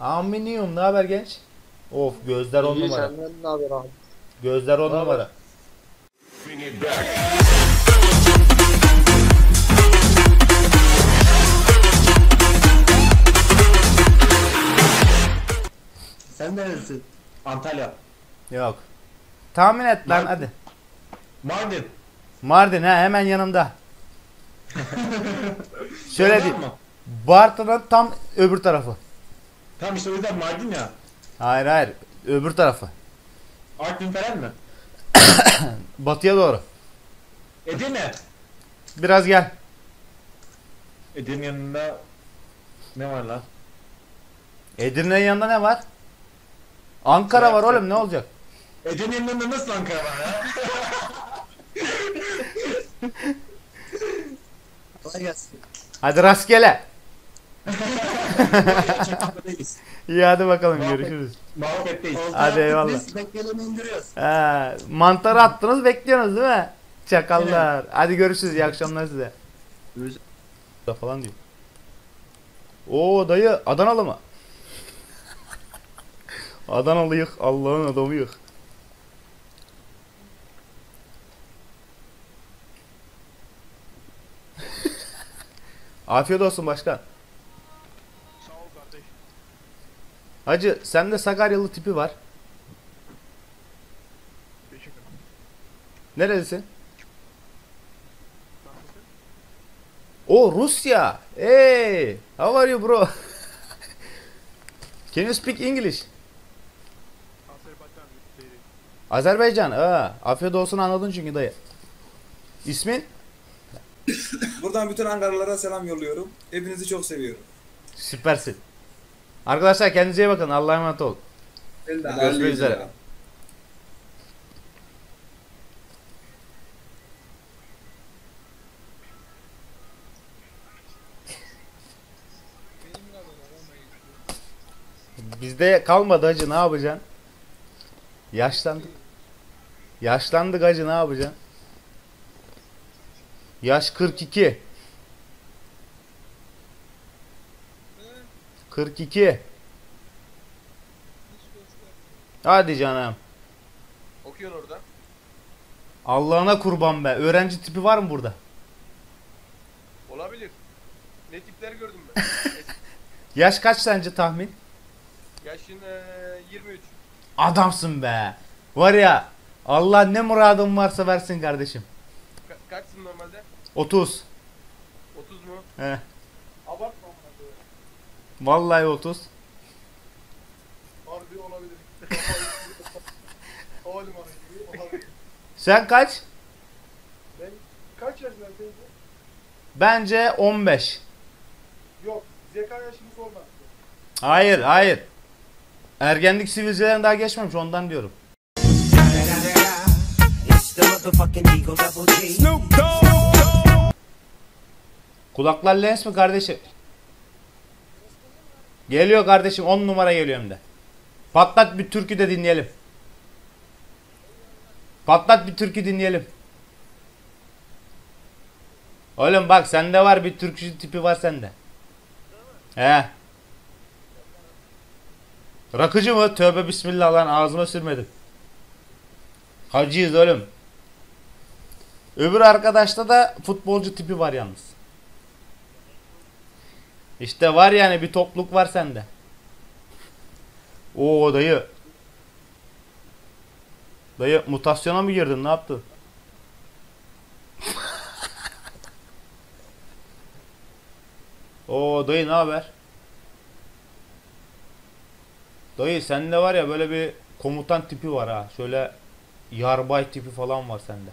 Aminiyum, ne haber genç? Of, gözler 10 numara. Gözler 10 numara. Sen neresin? Antalya. Yok. Tahmin et lan hadi. Mardin. Mardin ha, hemen yanımda. Şöyle diyeyim. Bartın'ın tam öbür tarafı. Tam işte o yüzden Mardin ya. Hayır hayır, öbür tarafı. Artvin falan mı? Batıya doğru. Edirne. Biraz gel. Edirne'nin yanında ne var lan? Edirne'nin yanında ne var? Ankara var oğlum, ne olacak? Edirne'nin yanında nasıl Ankara var ya? Kolay gelsin. Hadi rastgele. İyi hadi bakalım, görüşürüz. Muhabbetteyiz. Hadi eyvallah. Biz bekleyelim, indiriyoruz. Mantarı attınız, bekliyorsunuz değil mi? Çakallar. Evet. Hadi görüşürüz, iyi akşamlar size. Görüşürüz. Falan diyor. Oo dayı, Adanalı mı? Adanalıyık, Allah'ın adamıyık. Afiyet olsun başkan. Sağ ol kardeş. Hacı, sende Sakaryalı tipi var. Nerelisin? O Rusya. Hey, how are you bro? Can you speak English? Azerbaycan. Afiyet olsun, anladın çünkü dayı. İsmin? Buradan bütün Ankaralılara selam yolluyorum. Hepinizi çok seviyorum. Süpersin. Arkadaşlar kendinize iyi bakın. Allah'a emanet olun. Görüşmek üzere. Bizde kalmadı hacı, ne yapacaksın? Yaşlandık. Yaşlandık hacı, ne yapacaksın? Yaş 42. 42. Hadi canım. Okuyorsun orada. Allah'ına kurban be. Öğrenci tipi var mı burada? Olabilir. Ne tipler gördüm ben. Yaş kaç sence tahmin? Yaşın 23. Adamsın be. Var ya, Allah ne muradın varsa versin kardeşim. Kaçsın normalde? 30. 30 mu? He. Abartma onları. Vallahi 30. Harbi olabilir. Oğlum olabilir. Sen kaç? Ben kaç yaşındayım? Bence 15. Yok, zeka yaşımız olmaz. Hayır, hayır. Ergenlik sivilcelerine daha geçmemiş, ondan diyorum. Kulaklar lens mi kardeşim? Geliyor kardeşim, 10 numara geliyor hem de. Patlat bir türkü de dinleyelim. Patlat bir türkü dinleyelim. Oğlum bak, sende var bir türkücü tipi, var sende. He. Rakıcı mı? Tövbe bismillah lan, ağzıma sürmedim. Hacıyız oğlum. Öbür arkadaşta da futbolcu tipi var yalnız. İşte var yani, bir topluluk var sende. Oo dayı. Dayı mutasyona mı girdin, ne yaptın? Oo dayı, ne haber? Dayı sende var ya, böyle bir komutan tipi var ha. Şöyle yarbay tipi falan var sende.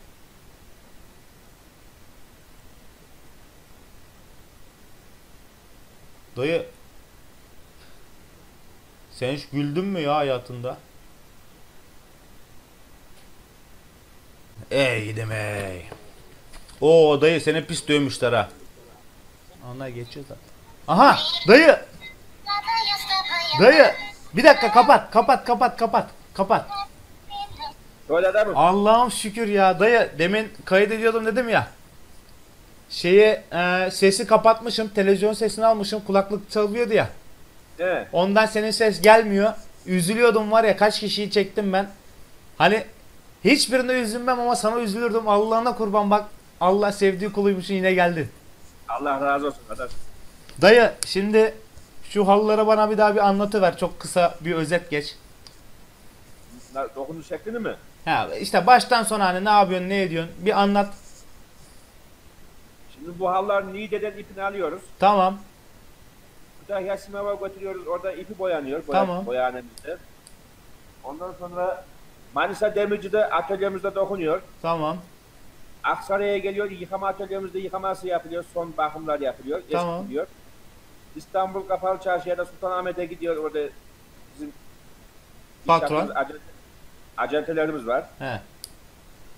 Dayı, sen hiç güldün mü ya hayatında? Ey gidim ey. Oo dayı, seni pis dövmüşler ha. Onlar geçiyor zaten. Aha dayı. Dayı bir dakika, kapat. Allah'ım şükür ya dayı, demin kaydediyordum dedim ya. Sesi kapatmışım, televizyon sesini almışım, kulaklık çalıyordu ya. Evet. Ondan senin ses gelmiyor. Üzülüyordum var ya, kaç kişiyi çektim ben. Hani hiçbirine üzülmem ama sana üzülürdüm. Allah'ına kurban bak. Allah sevdiği kuluymuşsun, yine geldin. Allah razı olsun kardeş. Dayı şimdi şu halılara bana bir daha bir anlatıver. Çok kısa bir özet geç. Dokunuş şeklini mi? He işte baştan sona hani ne yapıyorsun, ne ediyorsun bir anlat. Şimdi bu halılar Niğde'den ipini alıyoruz. Tamam. Burada Yasin'e götürüyoruz, orada ipi boyanıyor. Tamam. Boyanımızda. Ondan sonra Manisa Demirci'de atölyemizde dokunuyor. Tamam. Aksaray'a geliyor, yıkama atölyemizde yıkaması yapılıyor, son bakımlar yapılıyor. Tamam. Eskiliyor. İstanbul Kapalı Çarşı'ya da Sultanahmet'e gidiyor, orada bizim patron acentelerimiz var. He.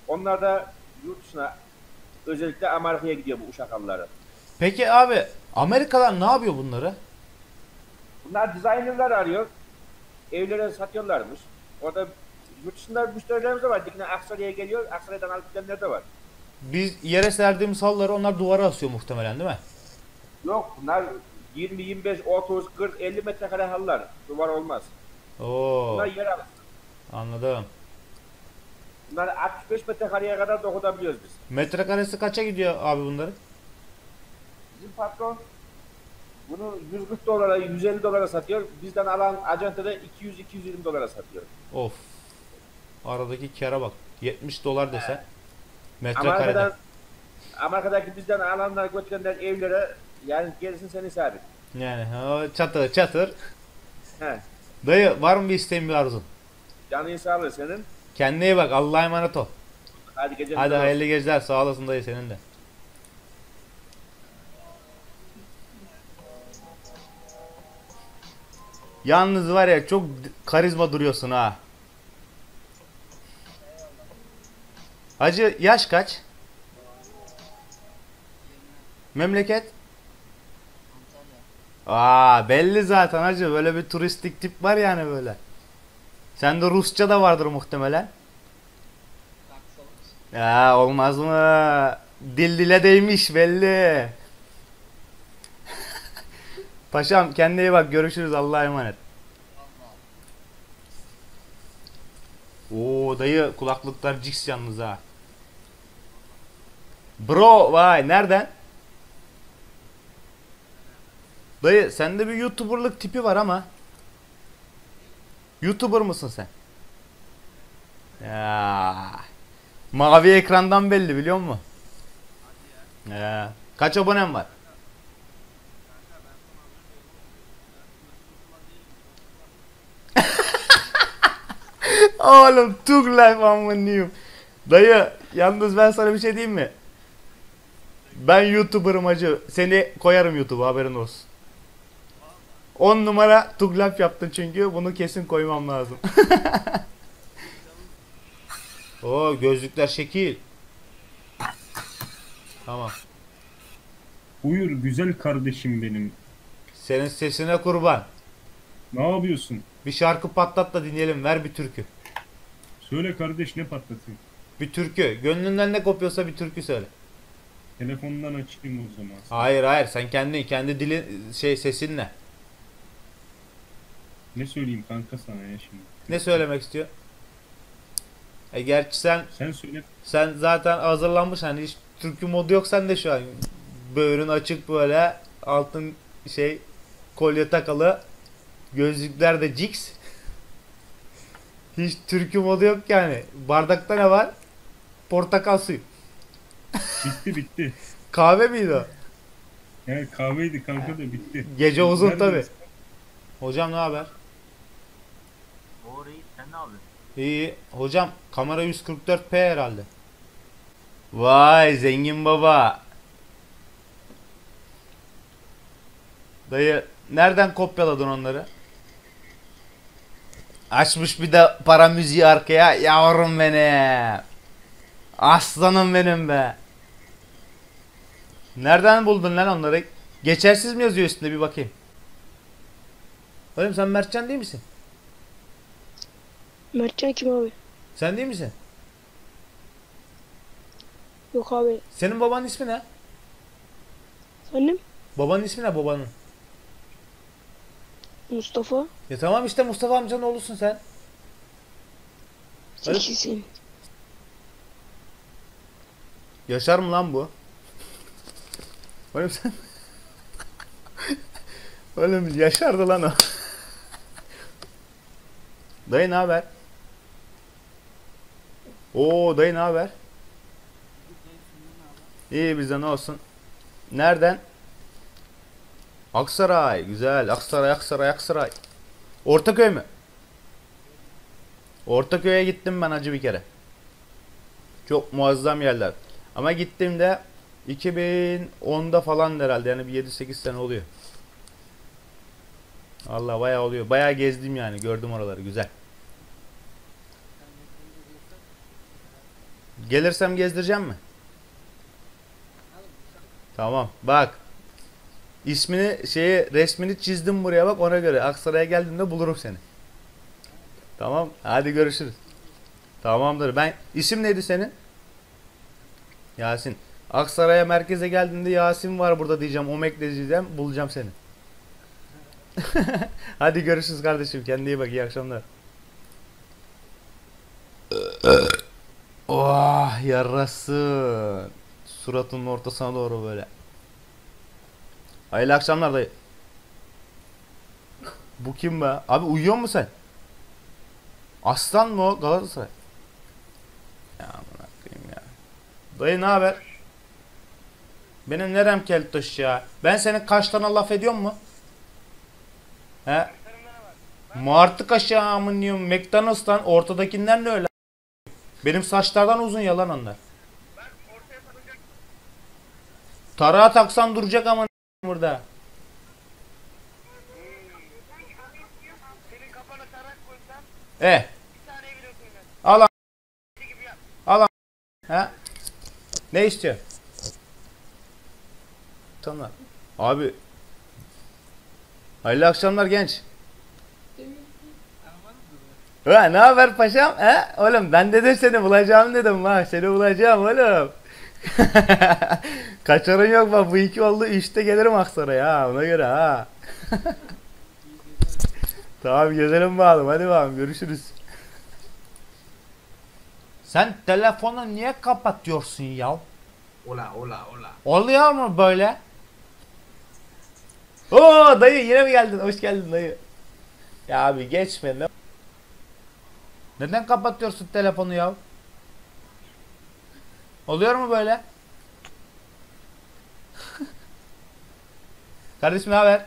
Onlar da yurt dışına, özellikle Amerika'ya gidiyor bu uşak halıları. Peki abi Amerikalar ne yapıyor bunları? Bunlar dizaynerler arıyor, evlere satıyorlarmış. Orada yurt dışında müşterilerimiz de var. Dikine Aksaray'a geliyor, Aksaray'dan alıp gidenler de var. Biz yere serdiğimiz halıları onlar duvara asıyor muhtemelen değil mi? Yok, bunlar 20, 25, 30, 40, 50 metrekare halılar. Duvar olmaz. Oo. Bunlar yer alır. Anladım. Bunlar 65 metrekareye kadar dokutabiliyoruz biz. Metrekaresi kaça gidiyor abi bunların? Bizim patron bunu $140'a, $150'a satıyor. Bizden alan acentede $200-220'a satıyor. Of. Aradaki kâra bak. $70 dese. Metrekareden. Amerika'daki bizden alanlar götürenler evlere, yani gerisini sen hesap et. Yani çatır çatır. He. Dayı var mı bir isteğin, bir arzun? Canın sağ ol senin. Kendine iyi bak, Allah'a emanet ol. Hadi geceler. Hadi hayırlı geceler, sağ olasın dayı, senin de. Yalnız var ya çok karizma duruyorsun ha. Hacı yaş kaç? Memleket? Aa belli zaten hacı, böyle bir turistik tip var yani böyle. Sende Rusça da vardır muhtemelen. Ya olmaz mı? Dil dile değmiş belli. Paşam kendine iyi bak, görüşürüz, Allah'a emanet. Oo dayı kulaklıklar ciks yalnız ha. Bro vay nereden? Dayı sende bir youtuberlık tipi var ama. Youtuber mısın sen? Ya. Mavi ekrandan belli biliyor musun? Ya. Kaç abonen var? Oğlum Tug Life amınıyım. Dayı yalnız ben sana bir şey diyeyim mi? Ben youtuberım hacı. Seni koyarım YouTube'a, haberin olsun. 10 numara tuglap yaptın çünkü, bunu kesin koymam lazım. Oo gözlükler şekil. Tamam. Uyur güzel kardeşim benim. Senin sesine kurban. Ne yapıyorsun? Bir şarkı patlat da dinleyelim, ver bir türkü. Söyle kardeş, ne patlatayım? Bir türkü, gönlünden ne kopuyorsa bir türkü söyle. Telefondan açayım o zaman. Hayır hayır, sen kendi dilin sesinle. Ne söyleyeyim kanka sana ya şimdi? Ne söylemek istiyor? Gerçi sen söyle. Sen zaten hazırlanmış hani, hiç türkü modu yok sende şu an. Böğrün açık böyle, altın kolye takalı, gözlükler de ciks. Hiç türkü modu yok yani. Bardakta ne var? Portakal suyu. Bitti. Kahve miydi o? Evet kahveydi kanka da bitti. Gece uzun tabi. Hocam ne haber? Doğru, iyi. Sen ne yapıyorsun? İyi. Hocam kamera 144p herhalde. Vay zengin baba. Dayı nereden kopyaladın onları? Açmış bir de para müziği arkaya. Yavrum benim. Aslanım benim be. Nereden buldun lan onları? Geçersiz mi yazıyor üstünde, bir bakayım. Oğlum sen Mertcan değil misin? Mertcan kim abi? Sen değil misin? Yok abi. Senin babanın ismi ne? Annem? Babanın ismi ne babanın? Mustafa. Ya tamam işte Mustafa amcanın oğlusun sen. Sekizim. Yaşar mı lan bu? Oğlum sen... Oğlum yaşardı lan o. Dayı ne haber? Oo dayı ne haber? İyi bizden olsun. Nereden? Aksaray. Güzel. Aksaray, Aksaray, Aksaray. Ortaköy mü? Ortaköy'e gittim ben hacı bir kere. Çok muazzam yerler. Ama gittiğimde 2010'da falan herhalde. Yani bir 7-8 sene oluyor. Allah bayağı oluyor. Bayağı gezdim yani. Gördüm oraları. Güzel. Gelirsem gezdireceğim mi? Tamam. Bak. İsmini resmini çizdim buraya bak ona göre. Aksaray'a geldiğimde bulurum seni. Tamam. Hadi görüşürüz. Tamamdır. Ben isim neydi senin? Yasin. Aksaray'a merkeze geldiğinde Yasin var burada diyeceğim. Omek diyeceğim. Bulacağım seni. Hadi görüşürüz kardeşim. Kendine iyi bak. İyi akşamlar. Oh yarası. Suratının ortasına doğru böyle. Hayırlı akşamlar dayı. Bu kim be? Abi uyuyor musun sen? Aslan mı o? Galatasaray. Ya amına koyayım ya. Dayı ne haber? Benim nerem keltoş ya? Ben senin kaşlarına laf ediyor mu? He? Martı kaşı amın diyorum. McDonald's'tan ortadakinden ne öyle? Benim saçlardan uzun yalan onlar. Tarağa taksan duracak ama burada. Senin kafana tarak koysan. Bir tane bile koyulmaz. Al. Al. He? Ne istiyor? Tamam. Abi. Hayırlı akşamlar genç. Ha ne haber paşam? He? Oğlum ben dedim seni bulacağım dedim ha. Seni bulacağım oğlum. Kaçarın yok bak bu iki oldu 3'te gelirim Aksaray'a ha ona göre ha. Tamam gezelim bakalım hadi bakalım görüşürüz. Sen telefonu niye kapatıyorsun ya? Ola ola ola. Oluyor mu böyle? Oo dayı yine mi geldin? Hoş geldin dayı. Ya abi geçme ne? Neden kapatıyorsun telefonu ya? Oluyor mu böyle? Kardeşim ne haber?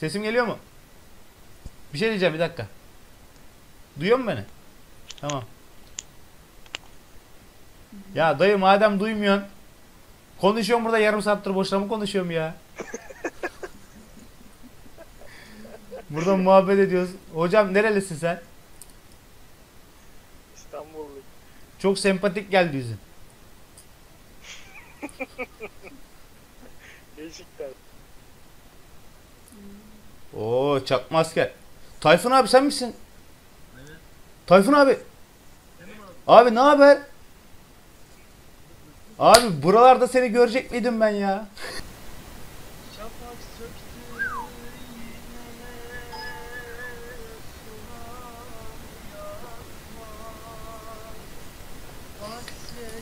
Sesim geliyor mu? Bir şey diyeceğim bir dakika. Duyuyor mu beni? Tamam. Ya dayı madem duymuyorsun. Konuşuyorum burada yarım saattir boşuna mı konuşuyorum ya? Burada muhabbet ediyoruz. Hocam nerelisin sen? İstanbul'lu. Çok sempatik geldi yüzün. Beşiktaş. Oo çakma asker. Tayfun abi sen misin? Evet. Tayfun abi. Abi ne haber? Abi buralarda seni görecek miydim ben ya?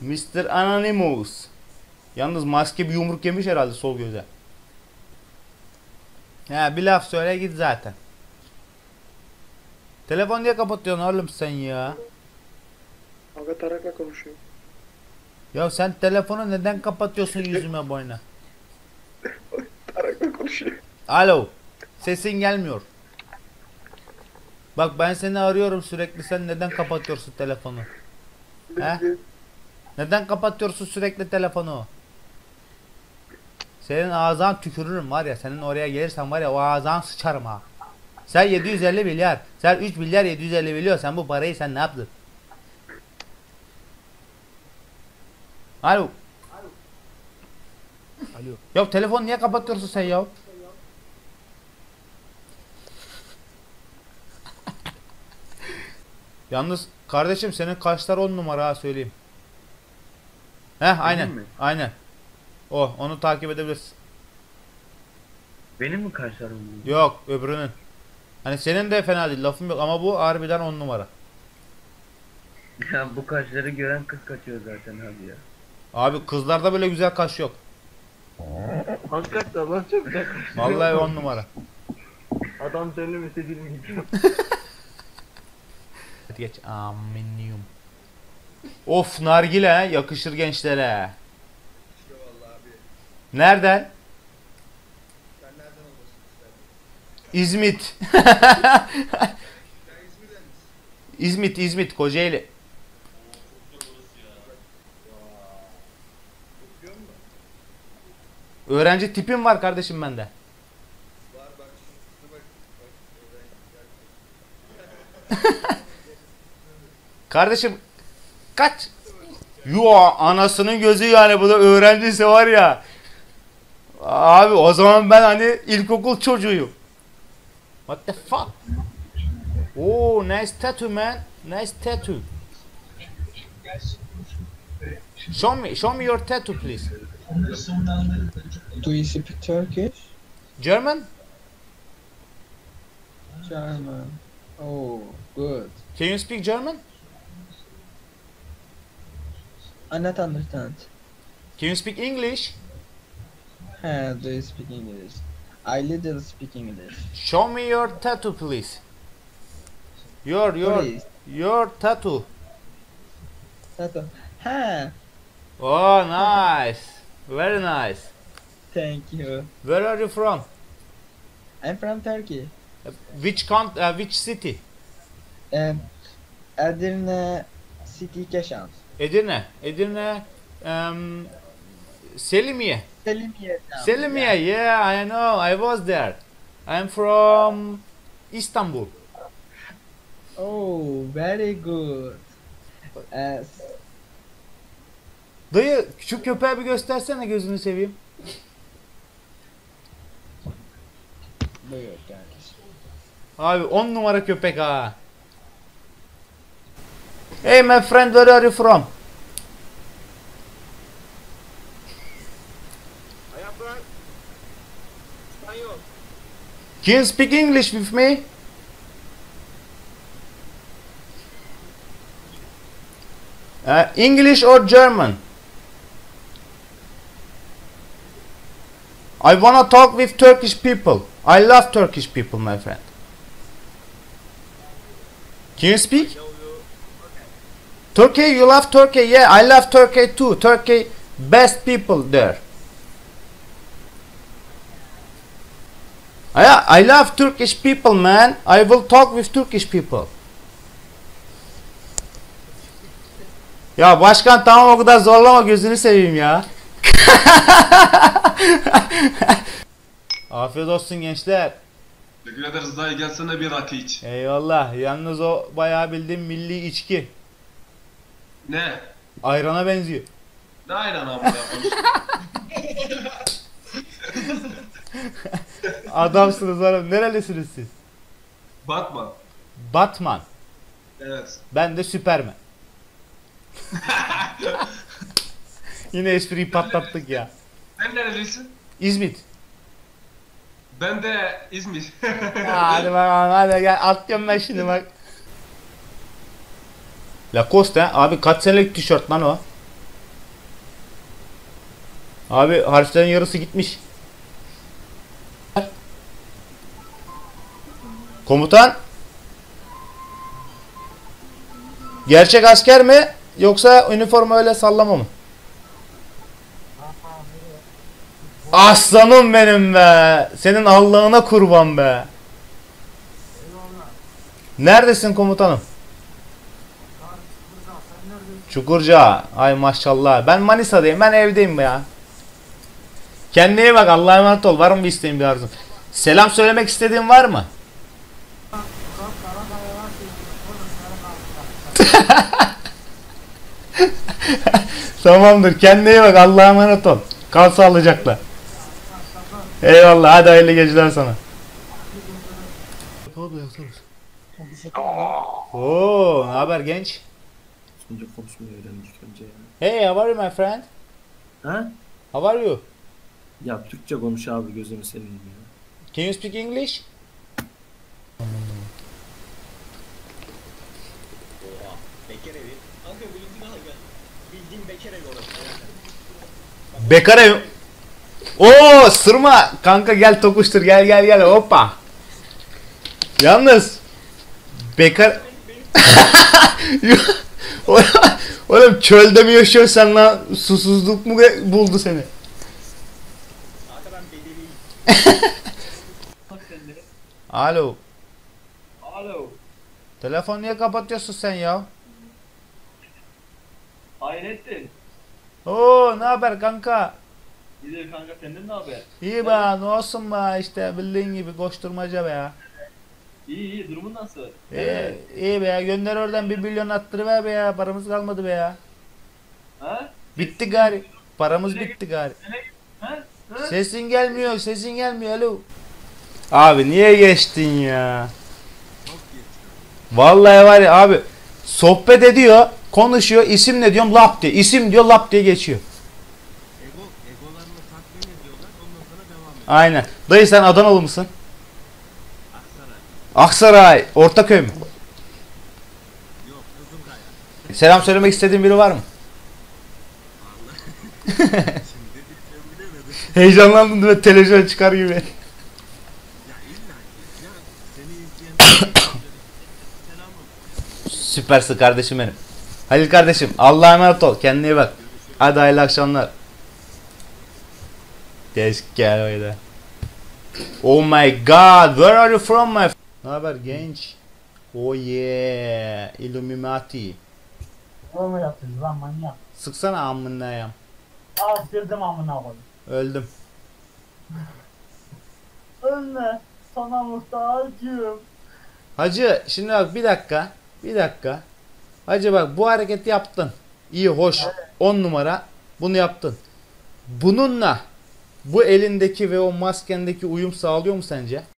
Mr. Anonymous. Yalnız maske bir yumruk yemiş herhalde sol göze. He bir laf söyle git zaten. Telefon niye kapatıyorsun oğlum sen ya? Aga tarakla konuşuyor. Ya sen telefonu neden kapatıyorsun yüzüme boyuna? Tarakla konuşuyor. Alo. Sesin gelmiyor. Bak ben seni arıyorum sürekli, sen neden kapatıyorsun telefonu? He? Neden kapatıyorsun sürekli telefonu? Senin ağzına tükürürüm var ya, senin oraya gelirsen var ya o ağzına sıçarım ha. Sen 750 milyar, sen 3 milyar 750 milyon, sen bu parayı sen ne yaptın? Alo. Alo. Ya telefonu niye kapatıyorsun sen ya? Yalnız kardeşim senin kaşlar 10 numara söyleyeyim. Heh aynen. Aynen. O onu takip edebilirsin. Benim mi kaşlar 10 numara? Yok öbürünün. Hani senin de fena değil, lafım yok ama bu harbiden 10 numara. Ya bu kaşları gören kız kaçıyor zaten abi ya. Abi kızlarda böyle güzel kaş yok. Hakikaten lan çok güzel kaş. Vallahi 10 numara. Adam söylemese dilim gidiyor. Hadi geç. Aminiyum. Of nargile yakışır gençlere. Yakışıyor vallahi abi. Nereden? Sen nereden olmasın sen? İzmit. Sen İzmir'den misin? İzmit, Kocaeli. Öğrenci tipim var kardeşim bende. Var bak şimdi bak. Kardeşim kaç? Yo anasının gözü yani, bu da öğrencisi var ya. Abi o zaman ben hani ilkokul çocuğuyum. What the fuck? Oh nice tattoo man. Nice tattoo. Show me your tattoo please. Do you speak Turkish? German? German. Oh good. Can you speak German? I not understand. Can you speak English? Do you speak English? I little speak English. Show me your tattoo, please. Your tattoo. Tattoo. Oh, nice. Very nice. Thank you. Where are you from? I'm from Turkey. Which city? Edirne city, Keshan. Edirne, Selimiye. Selimiye, yeah, I know, I was there. I'm from Istanbul. Oh, very good. Dayı, küçük köpeği bir göstersene gözünü seveyim. Abi 10 numara köpek ha. Hey my friend, where are you from? I am from Spain. Can you speak English with me? English or German? I wanna talk with Turkish people. I love Turkish people, my friend. Can you speak? Turkey, you love Turkey? Yeah, I love Turkey too. Turkey, best people there. I love Turkish people, man. I will talk with Turkish people. Ya başkan tamam, o kadar zorlama gözünü seveyim ya. Afiyet olsun gençler. Teşekkür ederiz dayı, gelsene bir rakı iç. Eyvallah, yalnız o bayağı bildiğim milli içki. Ne? Ayrana benziyor. Ne ayrana bu ya? Adamsınız hanım. Nerelisiniz siz? Batman. Batman. Evet. Ben de Süpermen. Yine espriyi patlattık ya. Sen nerelisin? İzmit. Ben de İzmit. Hadi bakalım, hadi gel. Atlıyorum ben şimdi bak. Lacoste abi, kaç senelik tişört lan o? Abi harflerin yarısı gitmiş. Komutan. Gerçek asker mi? Yoksa üniforma öyle sallama mı? Aslanım benim be. Senin Allah'ına kurban be. Neredesin komutanım? Çukurca. Ay maşallah. Ben Manisa'dayım. Ben evdeyim ya. Kendine iyi bak. Allah'a emanet ol. Var mı bir isteğin, bir arzun? Selam söylemek istediğin var mı? Tamamdır. Kendine iyi bak. Allah'a emanet ol. Kal sağlıcakla. Eyvallah. Hadi hayırlı geceler sana. Oo, ne haber genç? Önce konuşmayı öğrendik önce yani. Hey, how are you my friend? Ha? How are you? Ya Türkçe konuş abi, gözünü seveyim ya. Can you speak English? Bekar evi. Oo, sırma kanka, gel tokuştur, gel gel gel, hoppa. Yalnız bekar. Oğlum çölde mi yaşıyorsan lan, susuzluk mu buldu seni? Alo. Alo. Telefonu niye kapatıyorsun sen ya? Hayrettin. Oo, ne haber kanka? İyi kanka, senden ne haber? İyi be, ne olsun be, işte bildiğin gibi koşturmaca be ya. İyi iyi, durumun nasıl? İyi be ya, gönder oradan 1 milyon attırıver be ya, paramız kalmadı be ya. Ha? Bitti gari, paramız bitti gari. Sesin gelmiyor, sesin gelmiyor, alo. Abi niye geçtin ya? Vallahi var ya abi, sohbet ediyor, konuşuyor, isim ne diyorum, lap diye, isim diyor, lap diye geçiyor. Egolarını takdim ediyorlar, ondan sonra devam ediyor. Aynen. Dayı sen Adanalı mısın? Aksaray, Ortaköy mü? Yok, Kızılkaya. Selam söylemek istediğin biri var mı? Vallahi. Heyecanlandım ve televizyon çıkar gibi. Ya illa ki ya, seni izleyen selam olsun. Süpersin kardeşim benim. Halil kardeşim, Allah'a emanet ol. Kendine iyi bak. Hadi hayırlı akşamlar. Teşekkür ederim. Oh my god, where are you from my... Ne haber genç? Oh yeah, Illuminati. O mu yapıyorsun lan manyak? Sıksana amına yam. Aa, sırdım amına koyayım. Öldüm. Ölme, sana muhtacım. Hacı, şimdi bak bir dakika, bir dakika. Hacı bak, bu hareketi yaptın. İyi, hoş, evet. 10 numara. Bunu yaptın. Bununla bu elindeki ve o maskendeki uyum sağlıyor mu sence?